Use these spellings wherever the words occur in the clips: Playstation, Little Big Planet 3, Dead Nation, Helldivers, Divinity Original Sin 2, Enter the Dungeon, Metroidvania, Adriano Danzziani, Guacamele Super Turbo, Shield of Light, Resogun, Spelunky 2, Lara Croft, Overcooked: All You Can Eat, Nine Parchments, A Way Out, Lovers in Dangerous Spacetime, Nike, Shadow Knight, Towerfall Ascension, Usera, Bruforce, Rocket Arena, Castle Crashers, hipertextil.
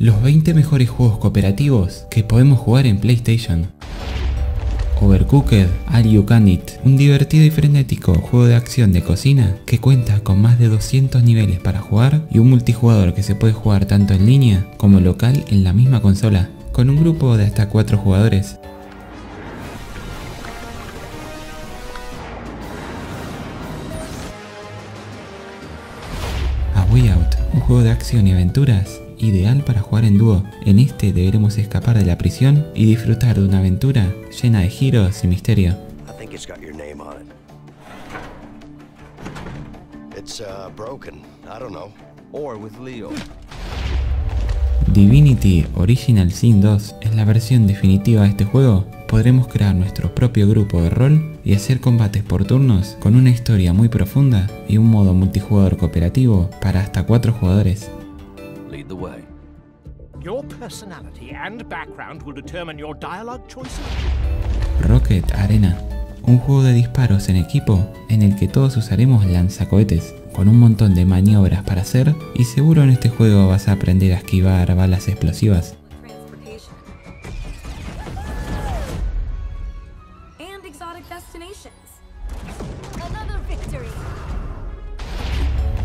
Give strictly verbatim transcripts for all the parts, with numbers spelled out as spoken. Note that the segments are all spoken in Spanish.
Los veinte mejores juegos cooperativos que podemos jugar en PlayStation. Overcooked: All You Can Eat, un divertido y frenético juego de acción de cocina que cuenta con más de doscientos niveles para jugar y un multijugador que se puede jugar tanto en línea como local en la misma consola, con un grupo de hasta cuatro jugadores. A Way Out, un juego de acción y aventuras ideal para jugar en dúo. En este deberemos escapar de la prisión y disfrutar de una aventura llena de giros y misterio. Divinity Original Sin dos es la versión definitiva de este juego. Podremos crear nuestro propio grupo de rol y hacer combates por turnos con una historia muy profunda y un modo multijugador cooperativo para hasta cuatro jugadores. The way. Your personality and background will determine your dialogue choices. Rocket Arena, un juego de disparos en equipo en el que todos usaremos lanzacohetes, con un montón de maniobras para hacer, y seguro en este juego vas a aprender a esquivar balas explosivas. And exotic destinations. Another victory.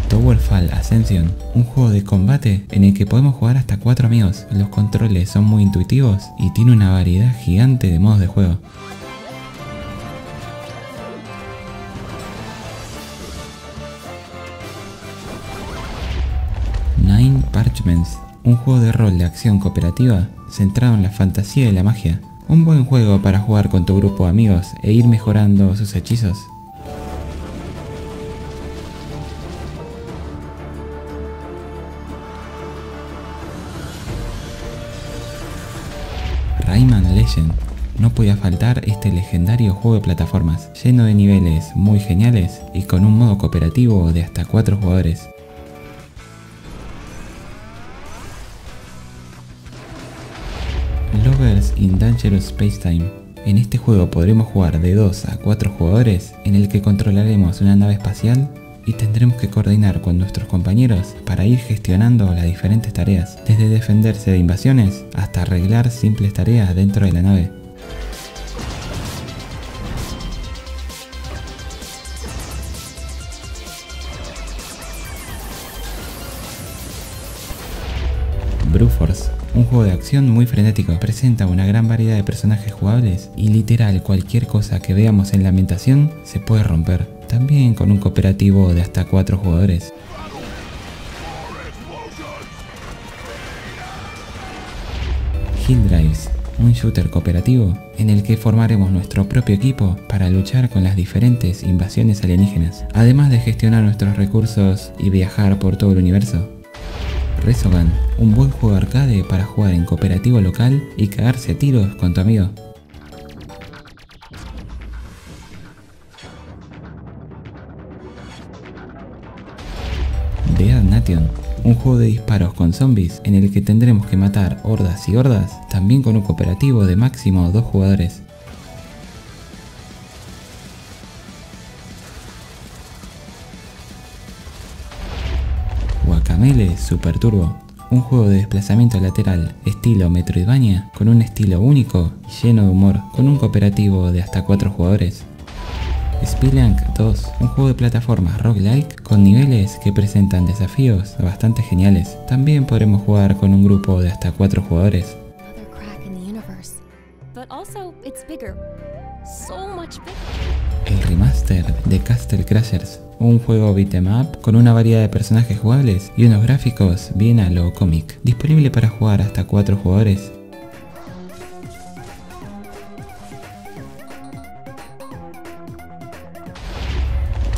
Towerfall Ascension, un juego de combate en el que podemos jugar hasta cuatro amigos. Los controles son muy intuitivos y tiene una variedad gigante de modos de juego. Nine Parchments, un juego de rol de acción cooperativa centrado en la fantasía y la magia. Un buen juego para jugar con tu grupo de amigos e ir mejorando sus hechizos. No podía faltar este legendario juego de plataformas, lleno de niveles muy geniales y con un modo cooperativo de hasta cuatro jugadores. Lovers in Dangerous Spacetime. En este juego podremos jugar de dos a cuatro jugadores, en el que controlaremos una nave espacial y tendremos que coordinar con nuestros compañeros para ir gestionando las diferentes tareas, desde defenderse de invasiones hasta arreglar simples tareas dentro de la nave. Bruforce, un juego de acción muy frenético, presenta una gran variedad de personajes jugables y literal cualquier cosa que veamos en la ambientación se puede romper, también con un cooperativo de hasta cuatro jugadores. Helldivers, un shooter cooperativo en el que formaremos nuestro propio equipo para luchar con las diferentes invasiones alienígenas, además de gestionar nuestros recursos y viajar por todo el universo. Resogun, un buen juego arcade para jugar en cooperativo local y cagarse a tiros con tu amigo. Dead Nation, un juego de disparos con zombies en el que tendremos que matar hordas y hordas, también con un cooperativo de máximo dos jugadores. Guacamele Super Turbo, un juego de desplazamiento lateral estilo Metroidvania con un estilo único y lleno de humor, con un cooperativo de hasta cuatro jugadores. Spelunky dos, un juego de plataformas roguelike con niveles que presentan desafíos bastante geniales, también podremos jugar con un grupo de hasta cuatro jugadores. El remaster de Castle Crashers, un juego beat'em up con una variedad de personajes jugables y unos gráficos bien a lo cómic, disponible para jugar hasta cuatro jugadores.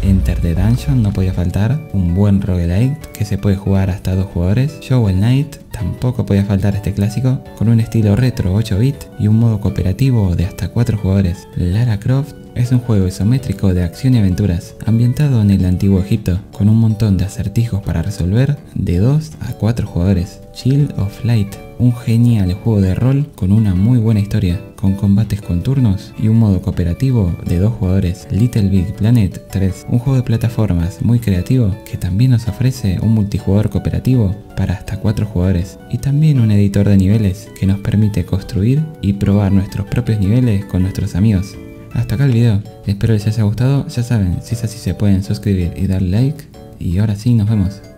Enter the Dungeon no podía faltar, un buen roguelite que se puede jugar hasta dos jugadores. Shadow Knight, tampoco podía faltar este clásico, con un estilo retro ocho bit y un modo cooperativo de hasta cuatro jugadores. Lara Croft es un juego isométrico de acción y aventuras, ambientado en el antiguo Egipto, con un montón de acertijos para resolver de dos a cuatro jugadores. Shield of Light, Un genial juego de rol con una muy buena historia, con combates con turnos y un modo cooperativo de dos jugadores, Little Big Planet tres, un juego de plataformas muy creativo que también nos ofrece un multijugador cooperativo para hasta cuatro jugadores y también un editor de niveles que nos permite construir y probar nuestros propios niveles con nuestros amigos. Hasta acá el video, espero les haya gustado, ya saben, si es así se pueden suscribir y dar like y ahora sí nos vemos.